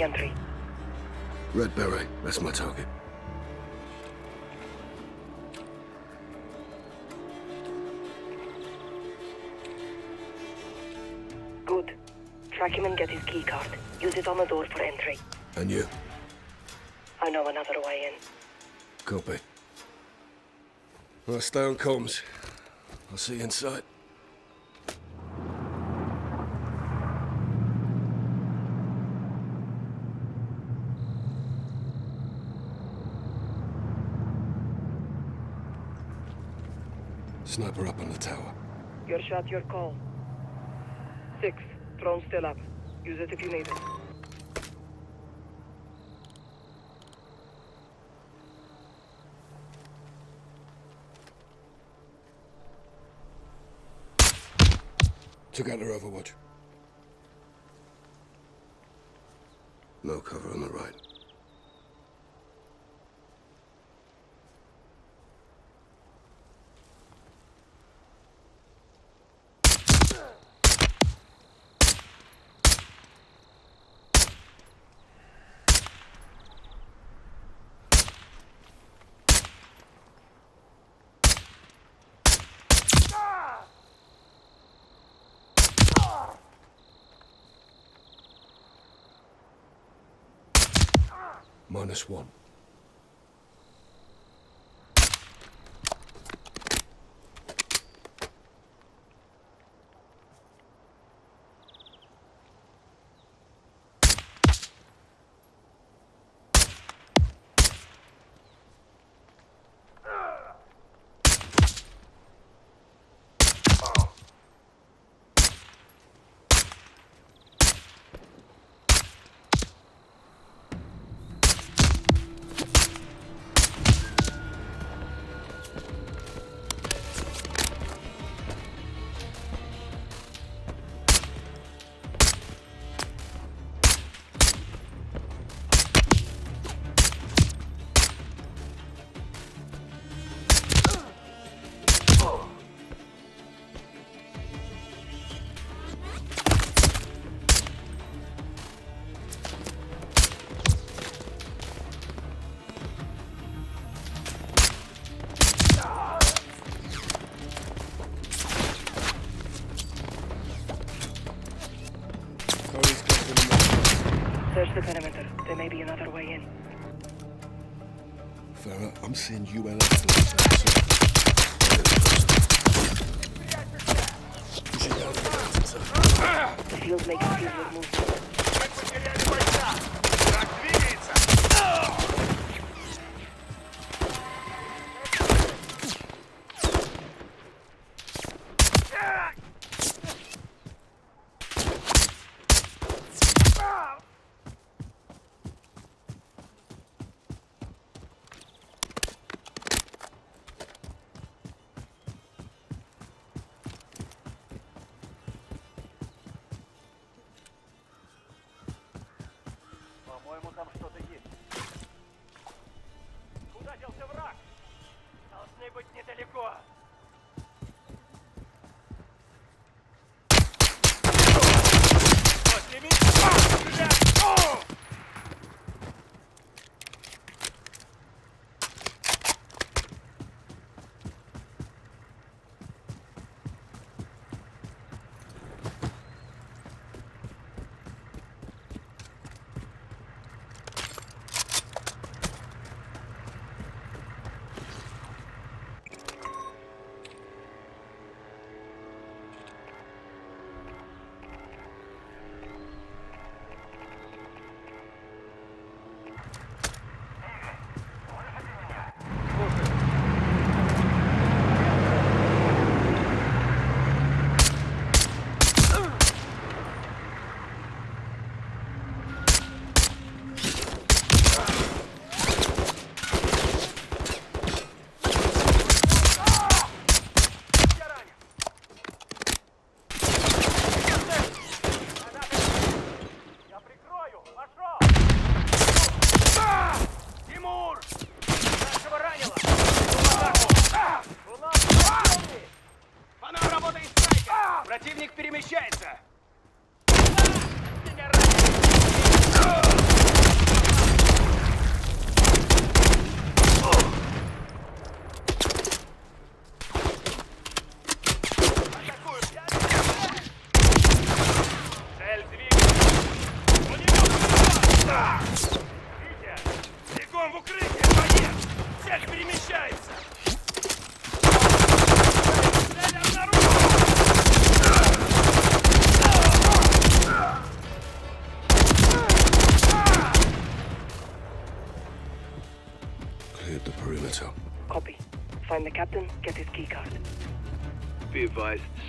Entry. Red beret, that's my target. Good. Track him and get his key card. Use it on the door for entry. And you? I know another way in. Copy. Well, stay on comms. I'll see you inside. Sniper up on the tower. Your shot, your call. 6. Drone still up. Use it if you need it. Took out their overwatch. No cover on the right. -1. Farah, I'm seeing you and the field makes a few moves.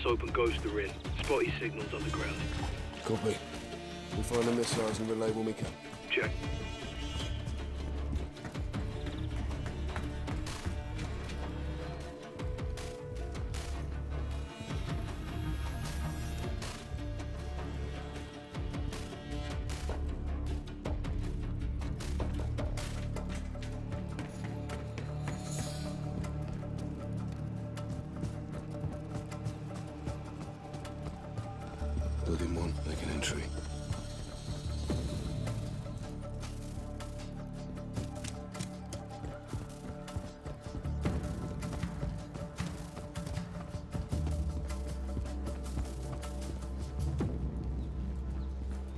Soap and Ghost are in. Spotty signals on the ground. Copy. We'll find the missiles and relay when we can. Check.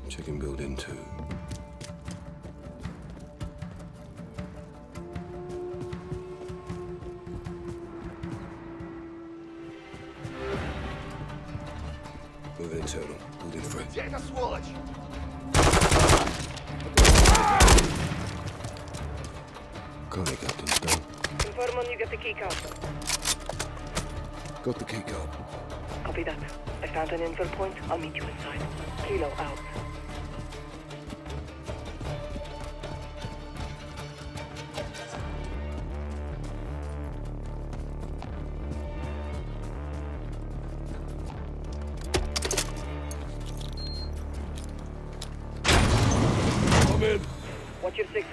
Checking building 2. Move internal, building 3. Где-то сволочь! Connie, Captain's done. Inform on you got the key card. Got the key card. Copy that. I found an info point. I'll meet you inside. Kilo out.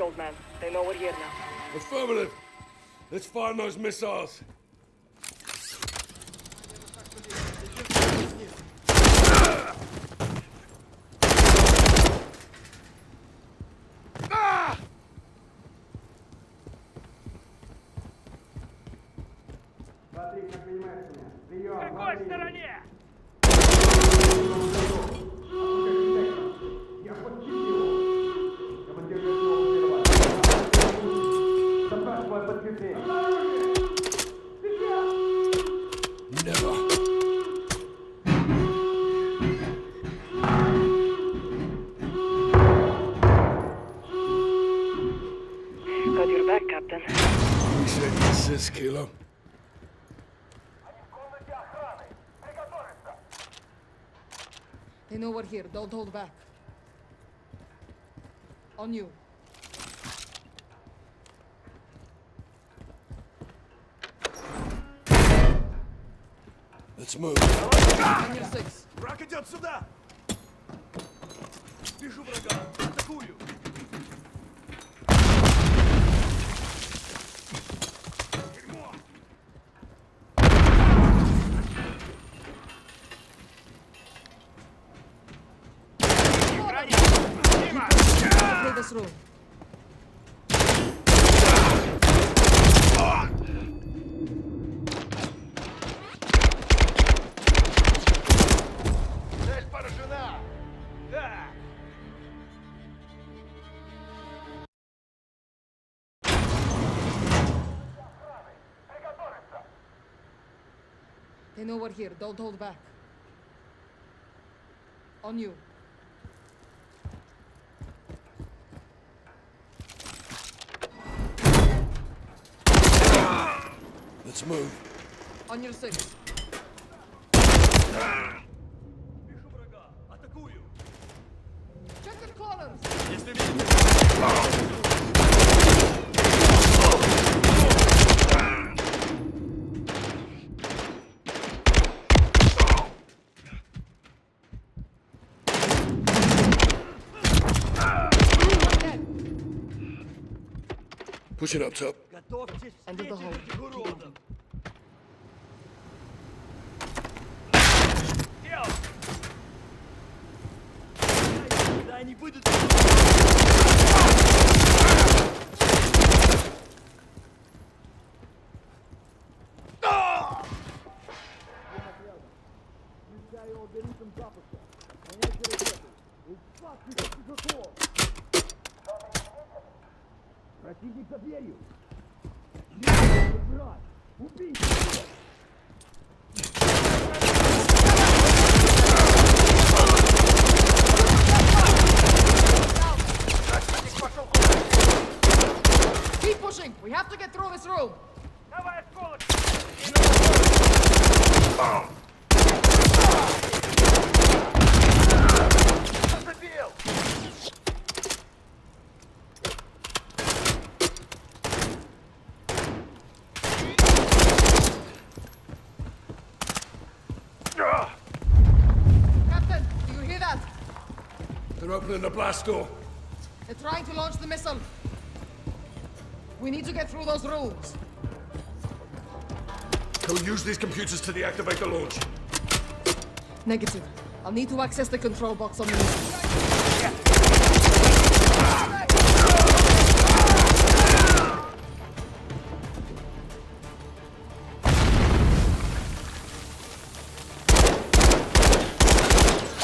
Old man. They know we're here now. Affirmative. Let's find those missiles. Kilo. They know we're here. Don't hold back. On you. Let's move. On your 6. Враг идет сюда. Вижу врага. Атакую. Room. They know we're here. Don't hold back. On you. Let's move. On your 6. Check the corners. Push it up top. Under the hole. и не поверю. Брат, убей его! Keep pushing! We have to get through this room! Давай, осколок! Captain, do you hear that? They're opening the blast door. They're trying to launch the missile. We need to get through those rooms. We'll use these computers to deactivate the launch. Negative. I'll need to access the control box on the Go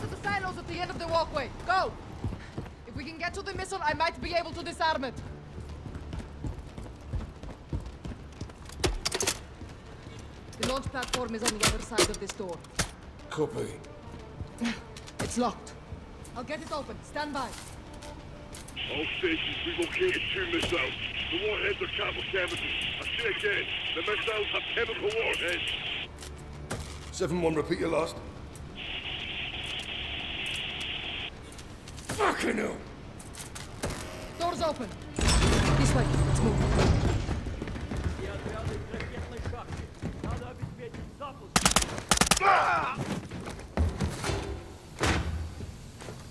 to the silos at the end of the walkway. Go! If we can get to the missile, I might be able to disarm it. The launch platform is on the other side of this door. Copy. It's locked. I'll get it open. Stand by. All stations, we've located two missiles. The warheads are chemical cavities. I say again, the missiles have chemical warheads. 7-1, repeat your last. Fucking hell! Door's open. This way. Let's move.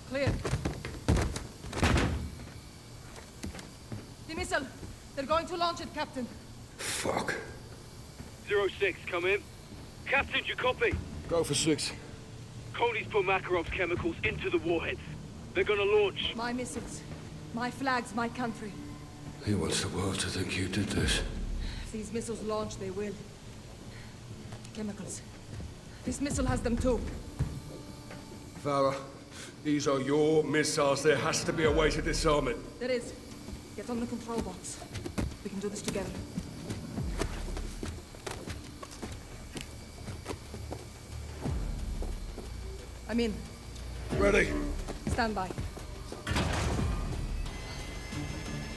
Clear. The missile. They're going to launch it, Captain. Fuck. 06, come in. Captain, do you copy? Go for 6. Coney's put Makarov's chemicals into the warheads. They're gonna launch. My missiles. My flags, my country. He wants the world to think you did this. If these missiles launch, they will. Chemicals. This missile has them too. Farah, these are your missiles. There has to be a way to disarm it. There is. Get on the control box. We can do this together. I'm in. Ready. Stand by.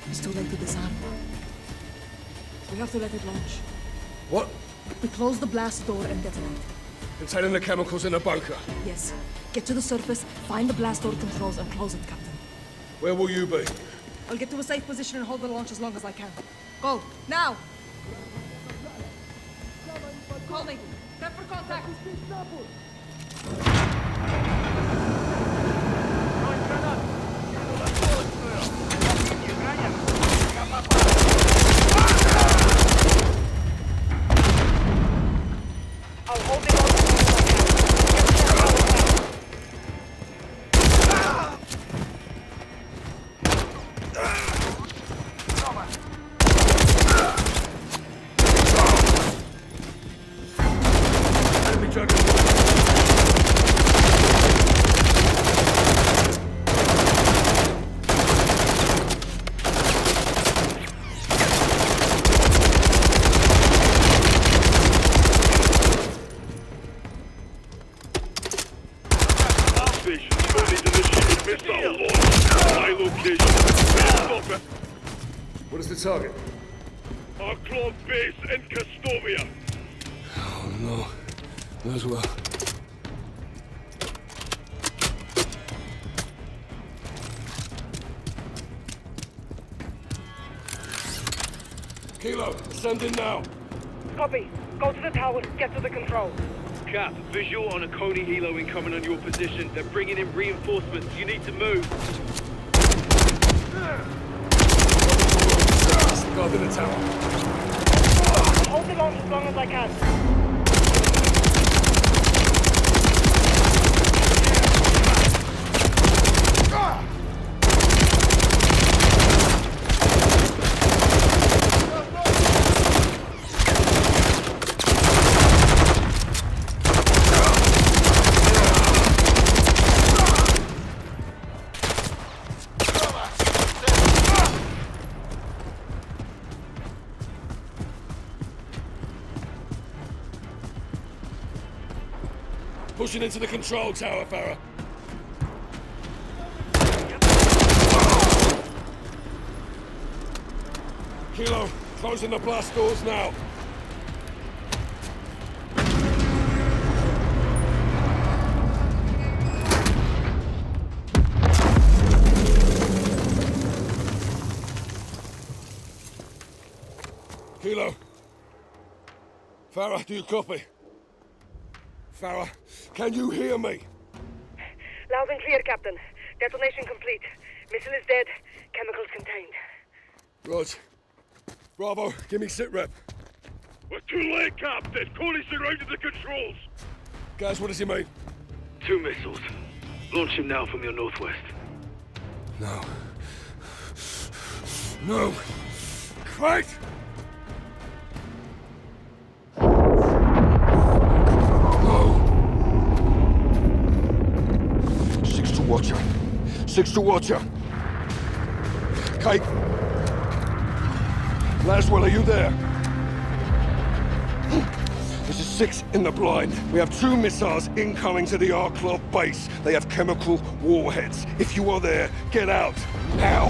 It's too late to disarm. We have to let it launch. What? We close the blast door and detonate. Containing the chemicals in a bunker? Yes. Get to the surface, find the blast door controls, and close it, Captain. Where will you be? I'll get to a safe position and hold the launch as long as I can. Go! Now! Call me. Step for contact. What is the target? Arklov base in Kastovia. Oh no, Laswell. Kilo, send in now. Copy. Go to the tower. Get to the control. Cap, visual on a Coney helo incoming on your position. They're bringing in reinforcements. You need to move. Guard in the tower. Hold the launch as long as I can. Explosion into the control tower, Farah. Kilo, closing the blast doors now. Kilo. Farah, do you copy? Farah, can you hear me? Loud and clear, Captain. Detonation complete. Missile is dead. Chemicals contained. Roger. Bravo, give me sit rep. We're too late, Captain. Corley surrounded the controls. Guys, what does he mean? 2 missiles. Launch him now from your northwest. No. No. Fight! No. 6 to watcher. 6 to watcher. Kite. Laswell, are you there? This is 6 in the blind. We have 2 missiles incoming to the Arklov base. They have chemical warheads. If you are there, get out. Now!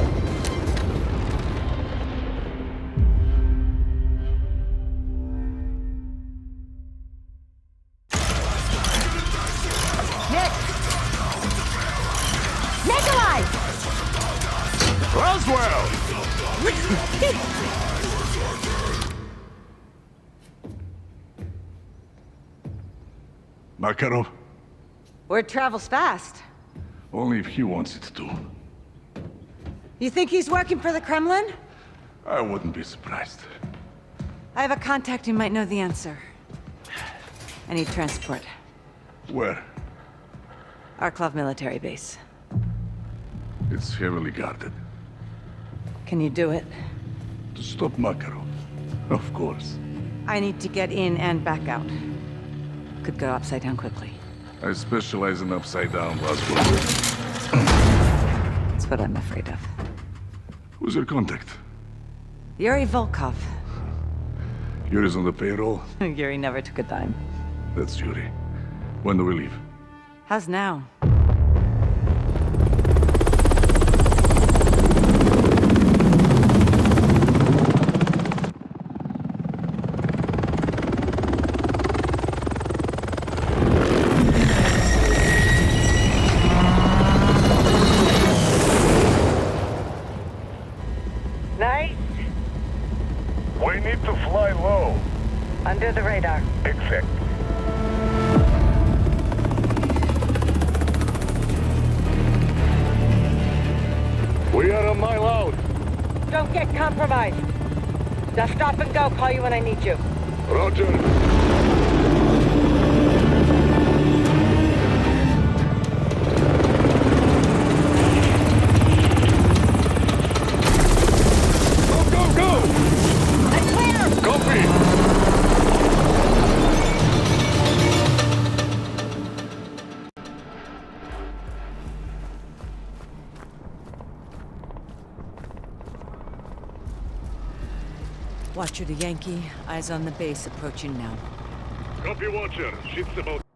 Makarov? Word travels fast. Only if he wants it to. You think he's working for the Kremlin? I wouldn't be surprised. I have a contact who might know the answer. I need transport. Where? Arklov military base. It's heavily guarded. Can you do it? To stop Makarov? Of course. I need to get in and back out. Could go upside down quickly. I specialize in upside down, Laswell. That's what I'm afraid of. Who's your contact? Yuri Volkov. Yuri's on the payroll? Yuri never took a dime. That's Yuri. When do we leave? How's now? I'll call you when I need you. Roger. Go, go, go! I'm clear! Copy! Watcher to Yankee, eyes on the base approaching now. Copy, Watcher. Shit's about...